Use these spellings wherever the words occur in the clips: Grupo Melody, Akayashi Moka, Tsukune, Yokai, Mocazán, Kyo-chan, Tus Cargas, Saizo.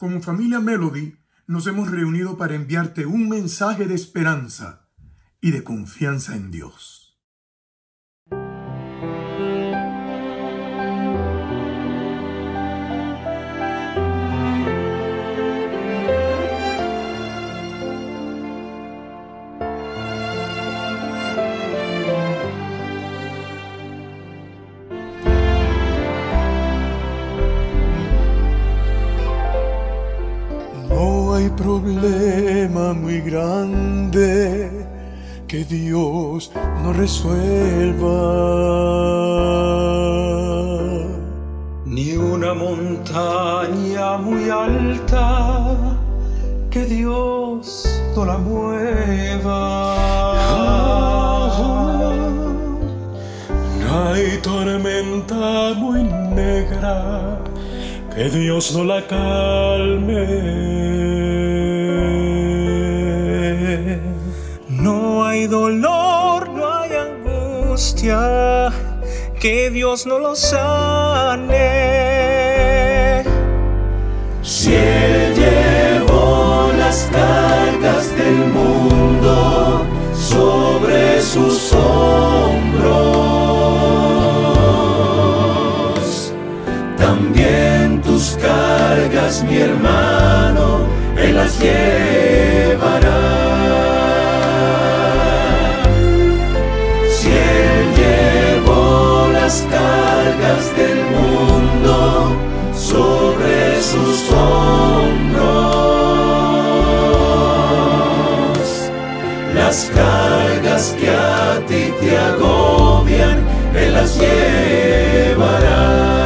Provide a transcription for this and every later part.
Como familia Melody, nos hemos reunido para enviarte un mensaje de esperanza y de confianza en Dios. No hay problema muy grande que Dios no resuelva, ni una montaña muy alta que Dios no la mueva. No hay tormenta muy negra que Dios no la calme. No hay dolor, no hay angustia que Dios no lo sane. Si Él llevó las cargas del mundo sobre sus hombros, también tus cargas, mi hermano, Él las llevará. Si Él llevó las cargas del mundo sobre sus hombros, las cargas que a ti te agobian, Él las llevará.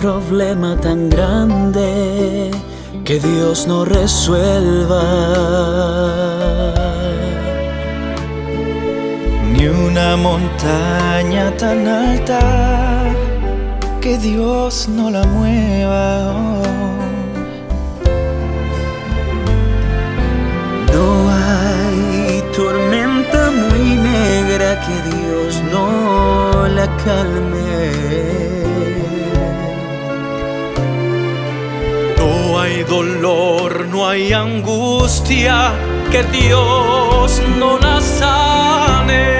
Problema tan grande que Dios no resuelva, ni una montaña tan alta que Dios no la mueva. No hay tormenta muy negra que Dios no la calme. No hay dolor, no hay angustia que Dios no la sane.